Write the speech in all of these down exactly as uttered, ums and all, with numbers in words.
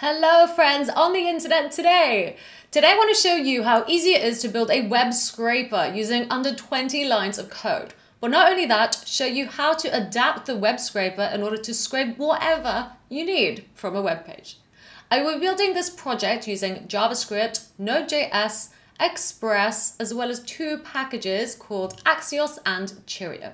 Hello friends on the internet today. Today I want to show you how easy it is to build a web scraper using under twenty lines of code. But not only that, show you how to adapt the web scraper in order to scrape whatever you need from a web page. I will be building this project using JavaScript, Node.js, Express, as well as two packages called Axios and Cheerio.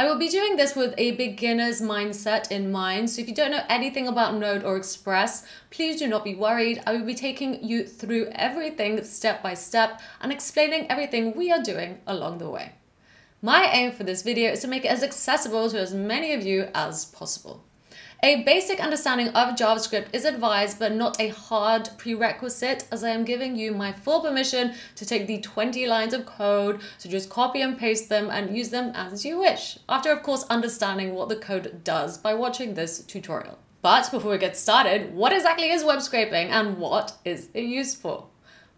I will be doing this with a beginner's mindset in mind, so if you don't know anything about Node or Express, please do not be worried. I will be taking you through everything step by step and explaining everything we are doing along the way. My aim for this video is to make it as accessible to as many of you as possible. A basic understanding of JavaScript is advised, but not a hard prerequisite, as I am giving you my full permission to take the twenty lines of code, so just copy and paste them and use them as you wish. After, of course, understanding what the code does by watching this tutorial. But before we get started, what exactly is web scraping and what is it used for?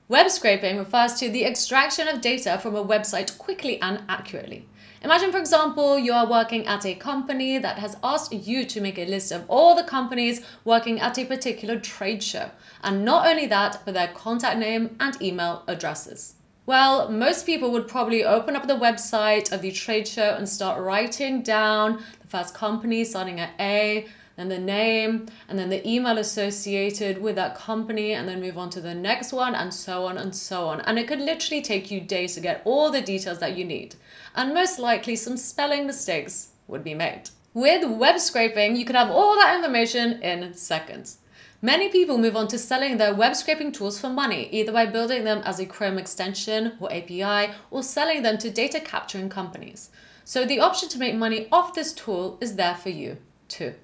Web scraping refers to the extraction of data from a website quickly and accurately. Imagine, for example, you are working at a company that has asked you to make a list of all the companies working at a particular trade show, and not only that, but their contact name and email addresses. Well, most people would probably open up the website of the trade show and start writing down the first company starting at A, then the name, and then the email associated with that company, and then move on to the next one, and so on and so on. And it could literally take you days to get all the details that you need. And most likely some spelling mistakes would be made. With web scraping, you could have all that information in seconds. Many people move on to selling their web scraping tools for money, either by building them as a Chrome extension or A P I, or selling them to data capturing companies. So the option to make money off this tool is there for you too.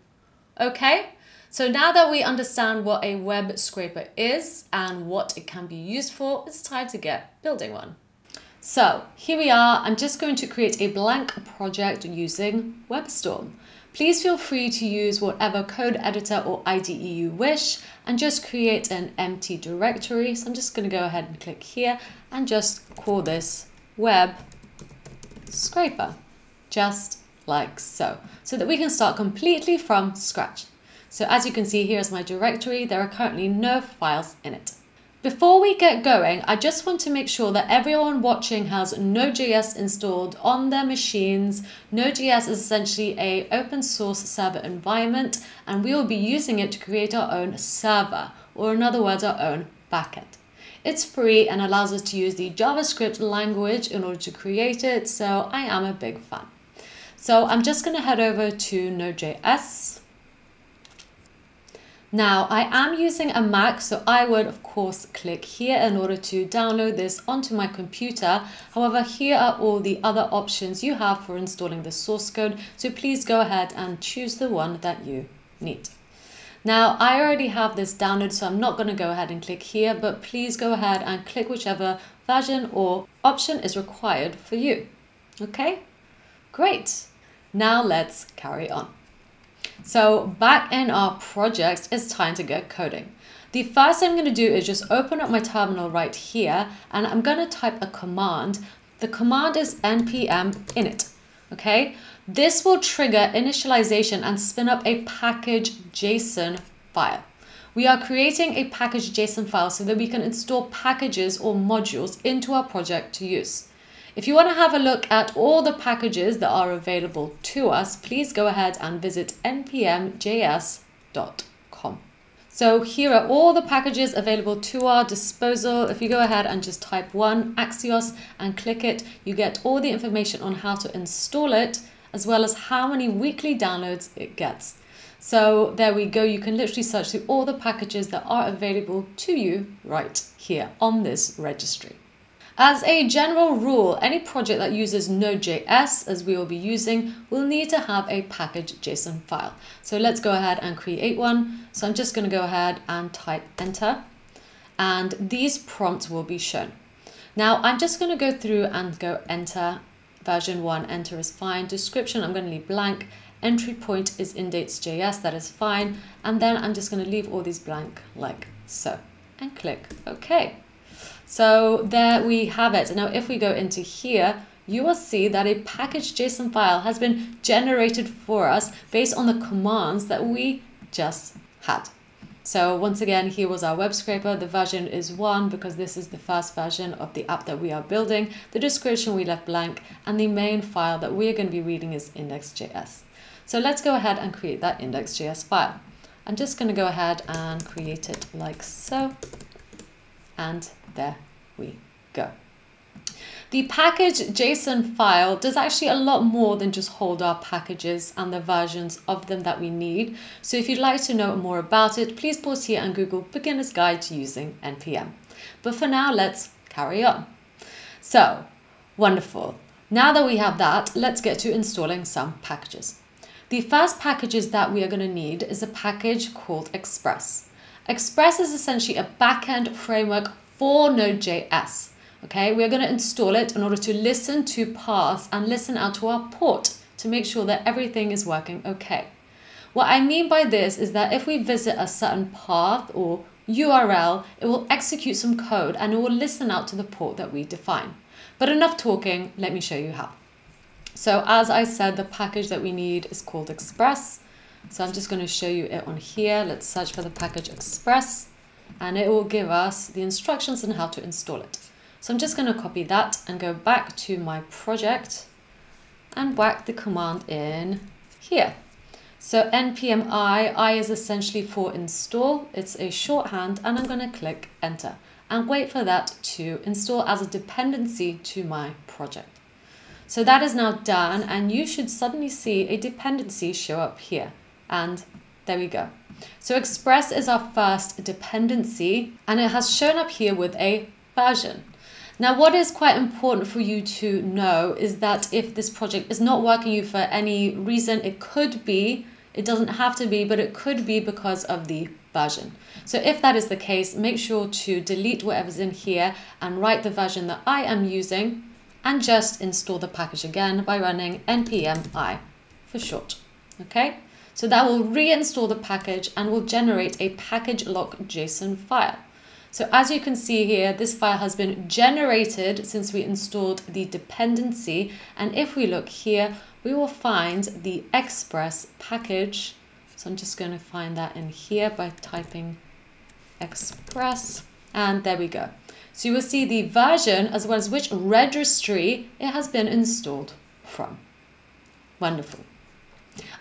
Okay, so now that we understand what a web scraper is and what it can be used for, it's time to get building one. So here we are. I'm just going to create a blank project using WebStorm. Please feel free to use whatever code editor or I D E you wish and just create an empty directory. So I'm just going to go ahead and click here and just call this web scraper, just like so, so that we can start completely from scratch. So as you can see, here's my directory. There are currently no files in it. Before we get going, I just want to make sure that everyone watching has Node.js installed on their machines. Node.js is essentially an open source server environment, and we will be using it to create our own server, or in other words, our own backend. It's free and allows us to use the JavaScript language in order to create it, so I am a big fan. So I'm just going to head over to Node.js. Now I am using a Mac, so I would of course click here in order to download this onto my computer. However, here are all the other options you have for installing the source code. So please go ahead and choose the one that you need. Now I already have this downloaded, so I'm not going to go ahead and click here, but please go ahead and click whichever version or option is required for you. Okay. Great. Now let's carry on. So back in our project, it's time to get coding. The first thing I'm going to do is just open up my terminal right here, and I'm going to type a command. The command is npm init. Okay. This will trigger initialization and spin up a package.json file. We are creating a package.json file so that we can install packages or modules into our project to use. If you want to have a look at all the packages that are available to us, please go ahead and visit n p m j s dot com. So here are all the packages available to our disposal. If you go ahead and just type one, Axios, and click it, you get all the information on how to install it, as well as how many weekly downloads it gets. So there we go. You can literally search through all the packages that are available to you right here on this registry. As a general rule, any project that uses Node.js, as we will be using, will need to have a package.json file. So let's go ahead and create one. So I'm just going to go ahead and type enter, and these prompts will be shown. Now I'm just going to go through and go enter, version one, enter is fine, description I'm going to leave blank, entry point is index.js, that is fine, and then I'm just going to leave all these blank like so, and click OK. So there we have it. Now, if we go into here, you will see that a package.json file has been generated for us based on the commands that we just had. So once again, here was our web scraper. The version is one because this is the first version of the app that we are building. The description we left blank, and the main file that we are going to be reading is index.js. So let's go ahead and create that index.js file. I'm just going to go ahead and create it like so. And there we go. The package.json file does actually a lot more than just hold our packages and the versions of them that we need. So if you'd like to know more about it, please pause here and Google Beginner's Guide to Using N P M. But for now, let's carry on. So, wonderful. Now that we have that, let's get to installing some packages. The first packages that we are going to need is a package called Express. Express is essentially a backend framework for Node.js. Okay, we're going to install it in order to listen to paths and listen out to our port to make sure that everything is working okay. What I mean by this is that if we visit a certain path or U R L, it will execute some code and it will listen out to the port that we define. But enough talking, let me show you how. So as I said, the package that we need is called Express. So I'm just going to show you it on here. Let's search for the package Express and it will give us the instructions on how to install it. So I'm just going to copy that and go back to my project and whack the command in here. So npm i, i is essentially for install. It's a shorthand and I'm going to click enter and wait for that to install as a dependency to my project. So that is now done and you should suddenly see a dependency show up here. And there we go. So Express is our first dependency and it has shown up here with a version. Now, what is quite important for you to know is that if this project is not working you for any reason, it could be, it doesn't have to be, but it could be because of the version. So if that is the case, make sure to delete whatever's in here and write the version that I am using and just install the package again by running npm i for short. Okay, so that will reinstall the package and will generate a package lock JSON file. So as you can see here, this file has been generated since we installed the dependency. And if we look here, we will find the Express package. So I'm just going to find that in here by typing Express. And there we go. So you will see the version as well as which registry it has been installed from. Wonderful.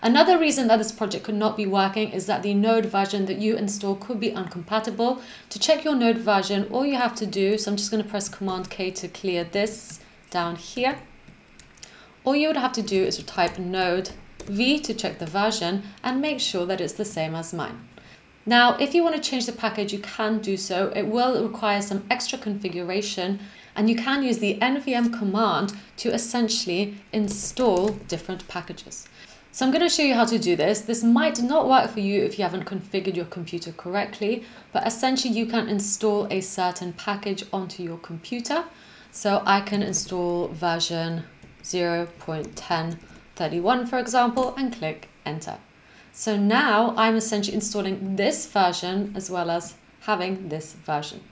Another reason that this project could not be working is that the Node version that you install could be incompatible. To check your Node version, all you have to do, so I'm just going to press Command K to clear this down here. All you would have to do is to type Node V to check the version and make sure that it's the same as mine. Now, if you want to change the package, you can do so. It will require some extra configuration and you can use the N V M command to essentially install different packages. So I'm going to show you how to do this. This might not work for you if you haven't configured your computer correctly, but essentially you can install a certain package onto your computer. So I can install version zero point ten thirty-one, for example, and click enter. So now I'm essentially installing this version as well as having this version.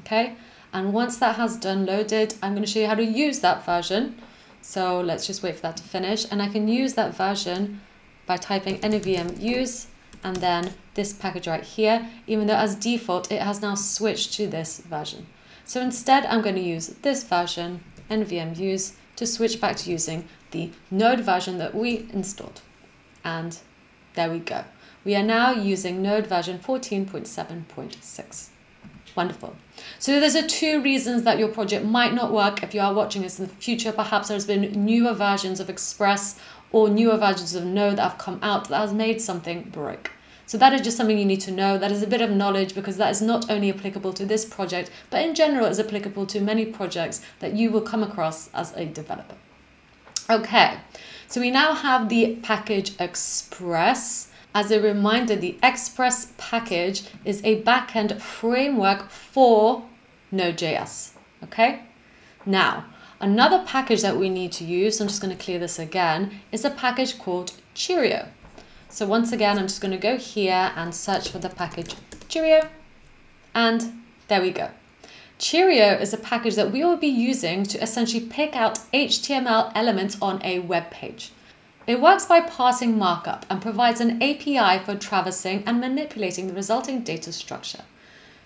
Okay. And once that has downloaded, I'm going to show you how to use that version. So let's just wait for that to finish. And I can use that version by typing N V M use and then this package right here, even though as default, it has now switched to this version. So instead, I'm going to use this version, N V M use, to switch back to using the Node version that we installed. And there we go. We are now using Node version fourteen point seven point six. Wonderful. So there's a two reasons that your project might not work. If you are watching this in the future, perhaps there's been newer versions of Express or newer versions of Node that have come out that has made something break. So that is just something you need to know. That is a bit of knowledge because that is not only applicable to this project, but in general is applicable to many projects that you will come across as a developer. Okay, so we now have the package Express. As a reminder, the Express package is a backend framework for Node.js, okay? Now, another package that we need to use, I'm just going to clear this again, is a package called Cheerio. So once again, I'm just going to go here and search for the package Cheerio, and there we go. Cheerio is a package that we will be using to essentially pick out H T M L elements on a web page. It works by parsing markup and provides an A P I for traversing and manipulating the resulting data structure.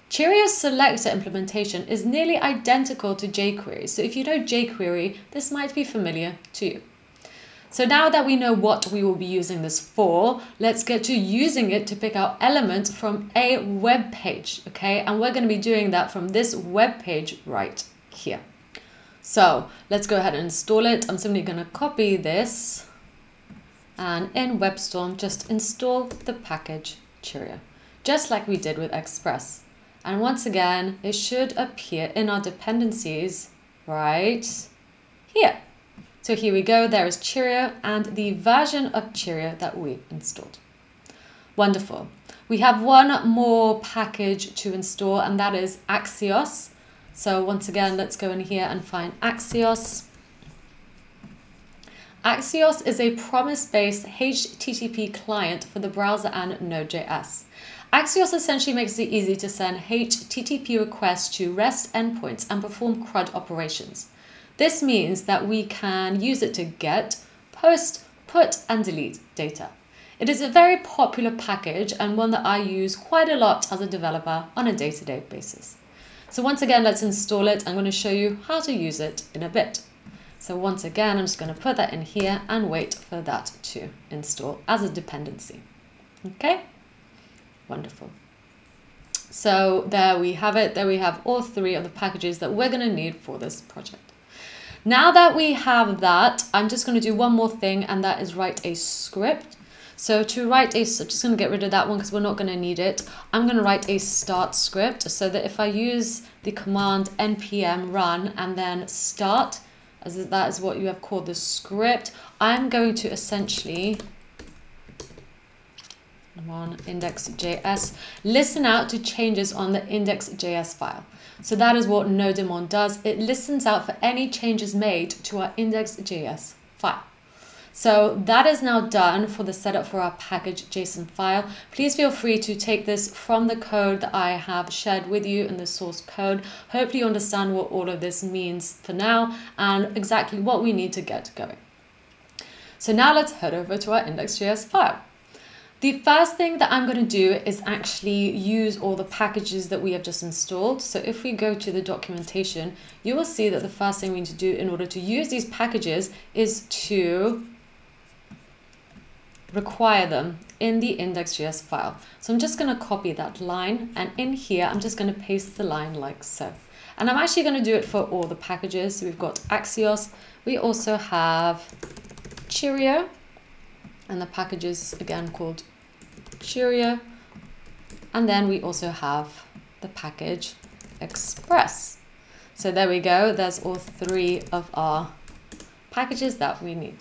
Cheerio's selector implementation is nearly identical to jQuery, so if you know jQuery, this might be familiar to you. So now that we know what we will be using this for, let's get to using it to pick out elements from a web page, okay? And we're going to be doing that from this web page right here. So let's go ahead and install it. I'm simply going to copy this and in WebStorm, just install the package Cheerio, just like we did with Express. And once again, it should appear in our dependencies right here. So here we go, there is Cheerio and the version of Cheerio that we installed. Wonderful. We have one more package to install and that is Axios. So once again, let's go in here and find Axios. Axios is a promise-based H T T P client for the browser and Node dot J S. Axios essentially makes it easy to send H T T P requests to REST endpoints and perform CRUD operations. This means that we can use it to get, post, put, and delete data. It is a very popular package and one that I use quite a lot as a developer on a day-to-day basis. So once again, let's install it. I'm going to show you how to use it in a bit. So once again, I'm just going to put that in here and wait for that to install as a dependency. Okay, wonderful. So there we have it. There we have all three of the packages that we're going to need for this project. Now that we have that, I'm just going to do one more thing, and that is write a script. So to write a, so I'm just going to get rid of that one because we're not going to need it. I'm going to write a start script so that if I use the command npm run and then start, as that is what you have called the script, I'm going to essentially on index dot J S, listen out to changes on the index dot J S file. So that is what nodemon does. It listens out for any changes made to our index dot J S file. So that is now done for the setup for our package dot J S O N file. Please feel free to take this from the code that I have shared with you in the source code. Hopefully you understand what all of this means for now and exactly what we need to get going. So now let's head over to our index dot J S file. The first thing that I'm going to do is actually use all the packages that we have just installed. So if we go to the documentation, you will see that the first thing we need to do in order to use these packages is to require them in the index dot J S file. So I'm just going to copy that line and in here, I'm just going to paste the line like so. And I'm actually going to do it for all the packages. So we've got Axios. We also have Cheerio and the packages again called Cheerio, and then we also have the package Express. So there we go, there's all three of our packages that we need.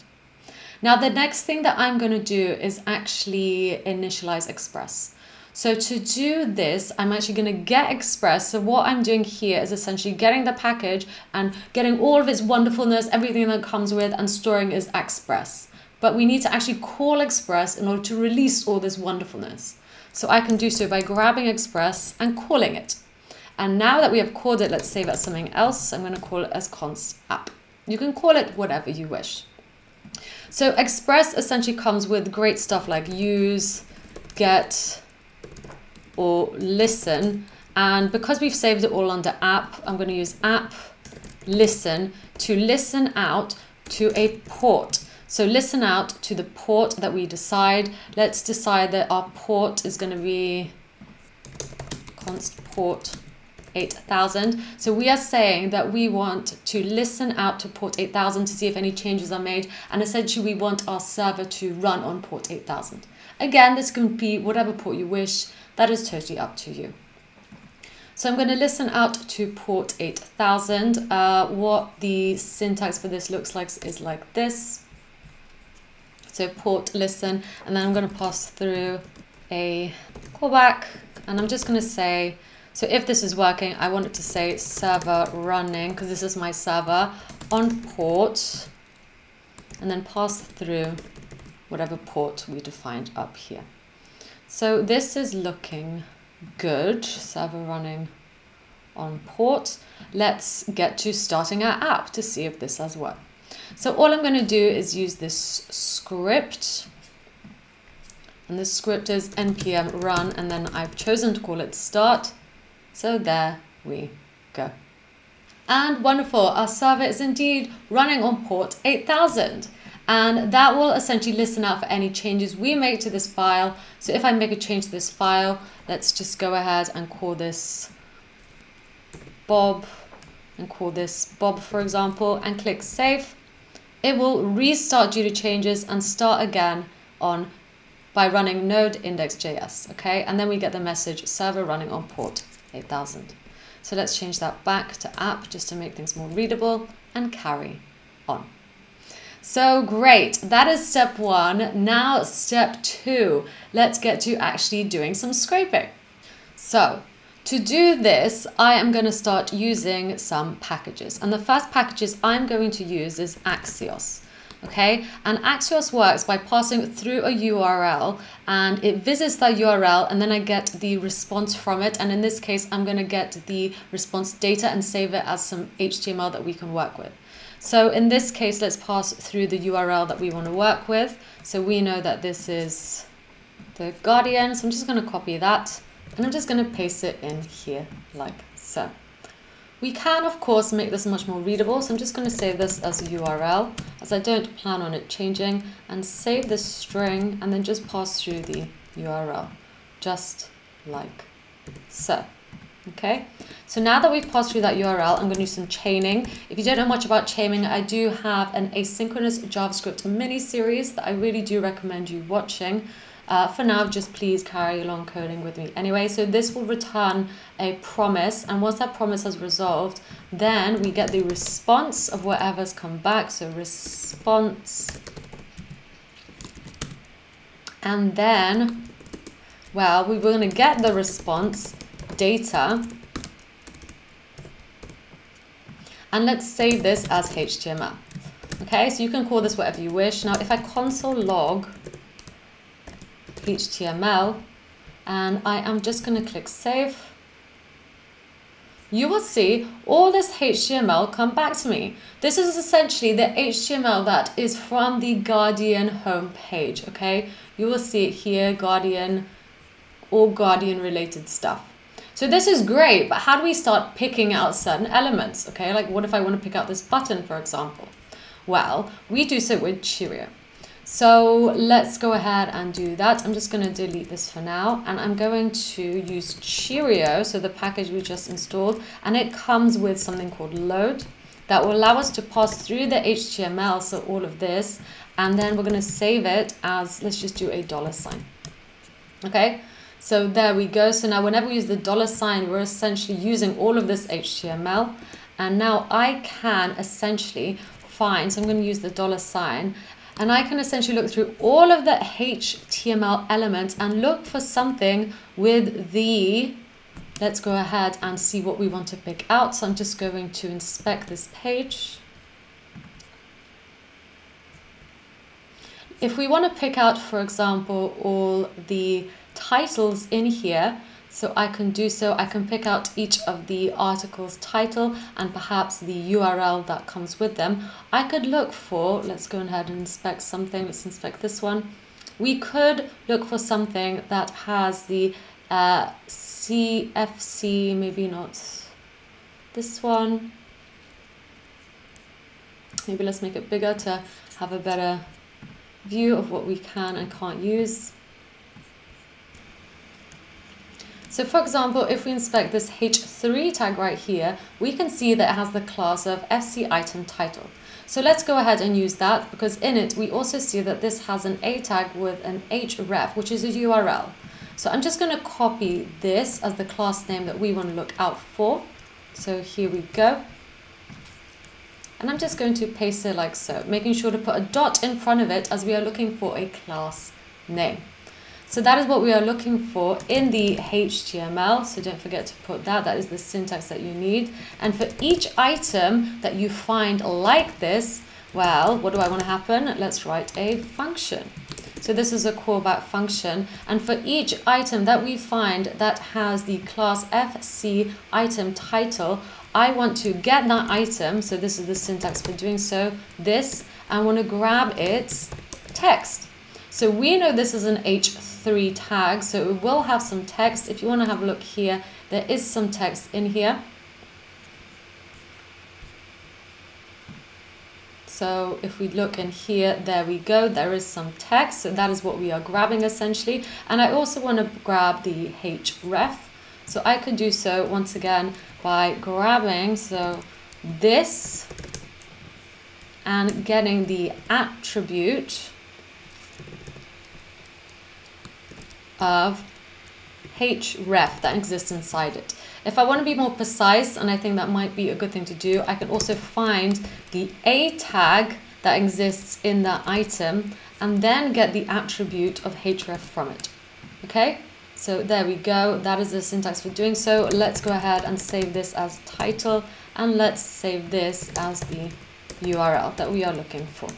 Now the next thing that I'm going to do is actually initialize Express. So to do this, I'm actually going to get Express. So what I'm doing here is essentially getting the package and getting all of its wonderfulness, everything that comes with, and storing is Express. But we need to actually call Express in order to release all this wonderfulness. So I can do so by grabbing Express and calling it. And now that we have called it, let's save it as something else. I'm going to call it as const app. You can call it whatever you wish. So Express essentially comes with great stuff like use, get, or listen. And because we've saved it all under app, I'm going to use app listen to listen out to a port. So listen out to the port that we decide. Let's decide that our port is going to be const port eight thousand. So we are saying that we want to listen out to port eight thousand to see if any changes are made. And essentially we want our server to run on port eight thousand. Again, this can be whatever port you wish. That is totally up to you. So I'm going to listen out to port eight thousand. Uh, what the syntax for this looks like is like this. So port listen, and then I'm going to pass through a callback, and I'm just going to say, so if this is working, I want it to say server running, because this is my server on port, and then pass through whatever port we defined up here. So this is looking good, server running on port. Let's get to starting our app to see if this has worked. So all I'm going to do is use this script, and this script is npm run, and then I've chosen to call it start. So there we go. And wonderful, our server is indeed running on port eight thousand. And that will essentially listen out for any changes we make to this file. So if I make a change to this file, let's just go ahead and call this Bob, and call this Bob, for example, and click save. It will restart due to changes and start again on by running node index.js, okay? And then we get the message server running on port eight thousand. So let's change that back to app just to make things more readable and carry on. So great, that is step one. Now step two, let's get to actually doing some scraping. So to do this, I am going to start using some packages. And the first packages I'm going to use is Axios. Okay, and Axios works by passing through a U R L, and it visits that U R L, and then I get the response from it. And in this case, I'm going to get the response data and save it as some H T M L that we can work with. So in this case, let's pass through the U R L that we want to work with. So we know that this is the Guardian. So I'm just going to copy that, and I'm just going to paste it in here like so. We can, of course, make this much more readable, so I'm just going to save this as a U R L, as I don't plan on it changing, and save this string, and then just pass through the U R L, just like so. Okay, so now that we've passed through that U R L, I'm going to do some chaining. If you don't know much about chaining, I do have an asynchronous JavaScript mini-series that I really do recommend you watching. Uh, for now, just please carry along coding with me. Anyway, so this will return a promise, and once that promise has resolved, then we get the response of whatever's come back. So response, and then, well, we're going to get the response data, and let's save this as H T M L. Okay, so you can call this whatever you wish. Now, if I console log H T M L, and I am just going to click save, you will see all this H T M L come back to me. This is essentially the H T M L that is from the Guardian homepage, okay? You will see it here, Guardian, all Guardian related stuff. So this is great, but how do we start picking out certain elements, okay? Like what if I want to pick out this button, for example? Well, we do so with Cheerio. So let's go ahead and do that. I'm just going to delete this for now, and I'm going to use Cheerio, so the package we just installed, and it comes with something called load that will allow us to pass through the H T M L, so all of this, and then we're going to save it as, let's just do a dollar sign. Okay, so there we go. So now whenever we use the dollar sign, we're essentially using all of this H T M L, and now I can essentially find, so I'm going to use the dollar sign, and I can essentially look through all of the H T M L elements and look for something with the, let's go ahead and see what we want to pick out. So I'm just going to inspect this page. If we want to pick out, for example, all the titles in here, so I can do so, I can pick out each of the articles title and perhaps the U R L that comes with them. I could look for, let's go ahead and inspect something, let's inspect this one. We could look for something that has the uh, C F C, maybe not this one. Maybe let's make it bigger to have a better view of what we can and can't use. So for example, if we inspect this H three tag right here, we can see that it has the class of F C item title. So let's go ahead and use that, because in it, we also see that this has an A tag with an href, which is a U R L. So I'm just going to copy this as the class name that we want to look out for. So here we go. And I'm just going to paste it like so, making sure to put a dot in front of it as we are looking for a class name. So that is what we are looking for in the H T M L. So don't forget to put that. That is the syntax that you need. And for each item that you find like this, well, what do I want to happen? Let's write a function. So this is a callback function. And for each item that we find that has the class F C item title, I want to get that item, so this is the syntax for doing so, this, I want to grab its text. So we know this is an H three tag, so it will have some text. If you want to have a look here, there is some text in here. So if we look in here, there we go, there is some text. So that is what we are grabbing essentially. And I also want to grab the href. So I could do so once again by grabbing so this and getting the attribute of href that exists inside it. If I want to be more precise, and I think that might be a good thing to do, I can also find the a tag that exists in that item and then get the attribute of href from it. Okay, so there we go. That is the syntax for doing so. Let's go ahead and save this as title, and let's save this as the U R L that we are looking for.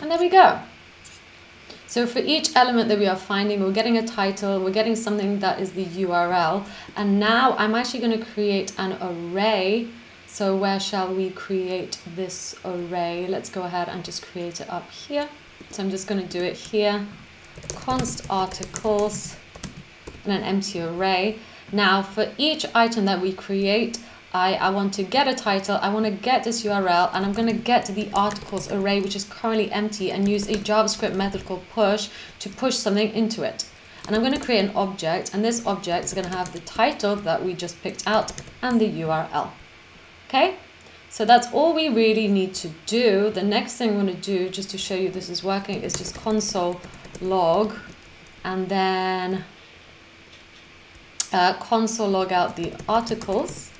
And there we go. So for each element that we are finding, we're getting a title, we're getting something that is the U R L. And now I'm actually going to create an array. So where shall we create this array? Let's go ahead and just create it up here. So I'm just going to do it here. Const articles and an empty array. Now for each item that we create, I, I want to get a title, I want to get this U R L, and I'm going to get to the articles array, which is currently empty, and use a JavaScript method called push to push something into it. And I'm going to create an object, and this object is going to have the title that we just picked out and the U R L. Okay, so that's all we really need to do. The next thing I'm going to do, just to show you this is working, is just console log, and then uh, console log out the articles,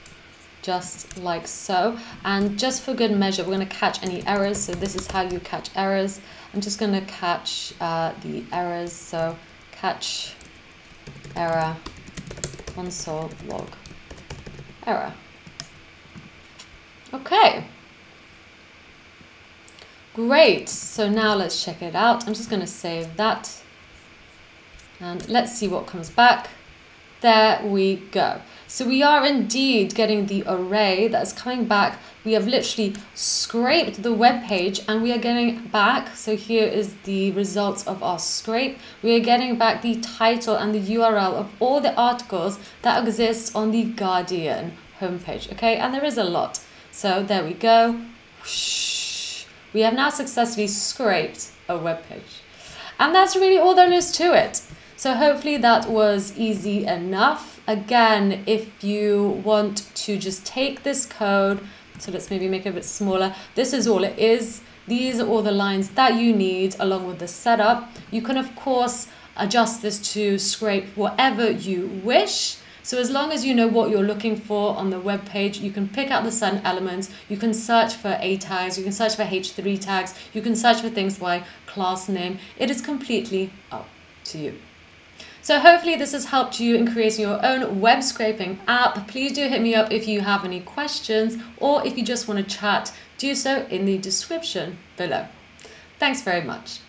just like so. And just for good measure, we're going to catch any errors. So this is how you catch errors. I'm just going to catch uh, the errors. So catch error console log error. Okay. Great. So now let's check it out. I'm just going to save that. And let's see what comes back. There we go. So we are indeed getting the array that's coming back. We have literally scraped the web page and we are getting back. So here is the results of our scrape. We are getting back the title and the U R L of all the articles that exist on the Guardian homepage. Okay, and there is a lot. So there we go. We have now successfully scraped a web page. And that's really all there is to it. So hopefully that was easy enough. Again, if you want to just take this code, so let's maybe make it a bit smaller. This is all it is. These are all the lines that you need along with the setup. You can, of course, adjust this to scrape whatever you wish. So as long as you know what you're looking for on the web page, you can pick out the certain elements, you can search for A tags, you can search for H three tags, you can search for things like class name. It is completely up to you. So hopefully this has helped you in creating your own web scraping app. Please do hit me up if you have any questions, or if you just want to chat, do so in the description below. Thanks very much.